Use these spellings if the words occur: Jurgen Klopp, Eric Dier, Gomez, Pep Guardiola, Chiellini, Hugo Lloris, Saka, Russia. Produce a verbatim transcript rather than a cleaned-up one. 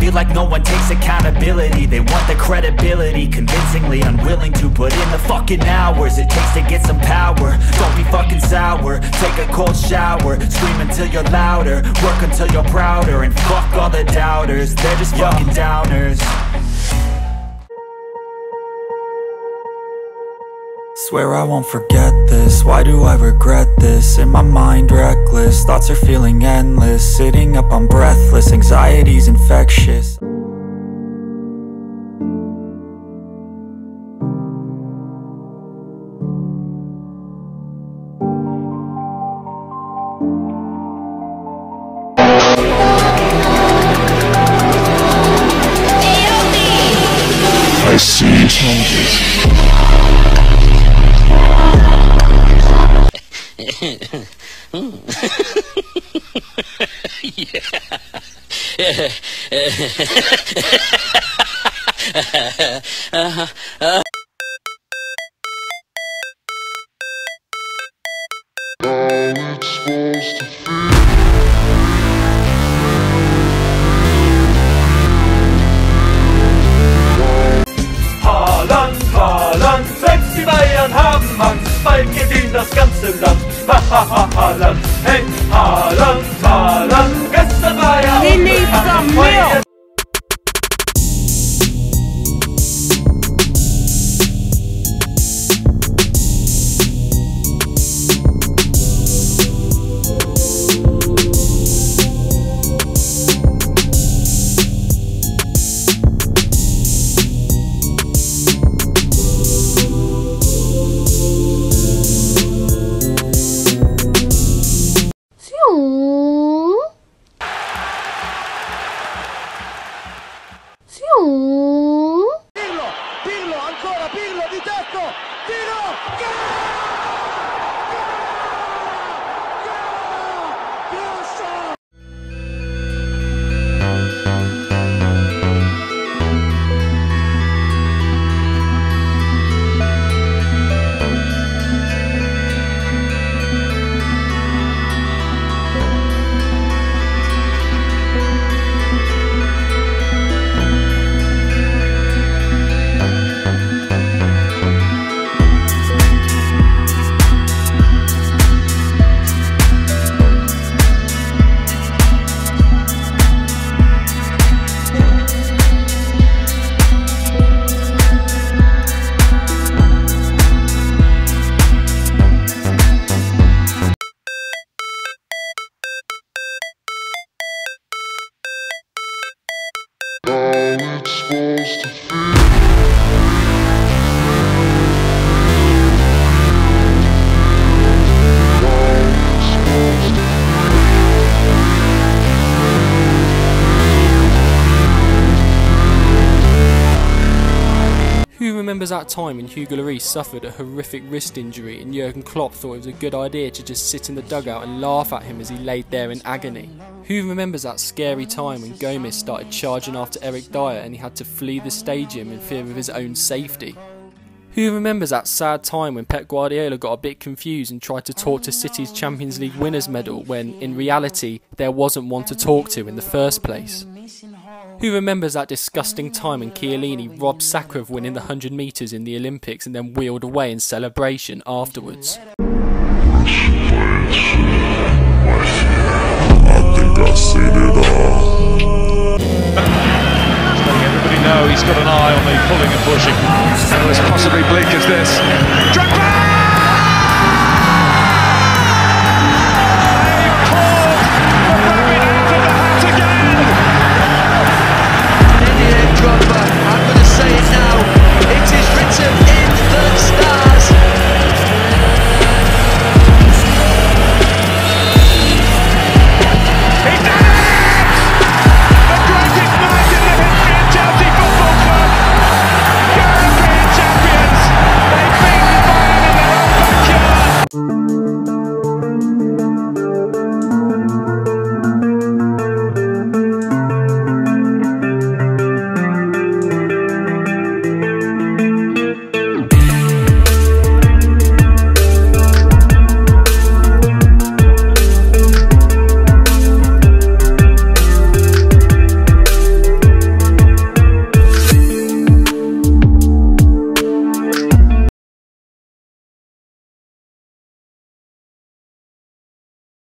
feel like no one takes accountability. They want the credibility, convincingly unwilling to put in the fucking hours it takes to get some power. Don't be fucking sour, take a cold shower. Scream until you're louder, work until you're prouder. And fuck all the doubters, they're just fucking downers. Swear I won't forget this, why do I regret this? In my mind reckless, thoughts are feeling endless. Sitting up, I'm breathless, anxiety's infectious. I see changes. uh-huh. Uh-huh. Remembers that time when Hugo Lloris suffered a horrific wrist injury and Jurgen Klopp thought it was a good idea to just sit in the dugout and laugh at him as he laid there in agony? Who remembers that scary time when Gomez started charging after Eric Dier and he had to flee the stadium in fear of his own safety? Who remembers that sad time when Pep Guardiola got a bit confused and tried to talk to City's Champions League winners medal when, in reality, there wasn't one to talk to in the first place? Who remembers that disgusting time when Chiellini robbed Saka of winning the one hundred metres in the Olympics and then wheeled away in celebration afterwards? I think I've seen it all. Letting everybody know he's got an eye on the pulling and pushing. And as possibly bleak as this.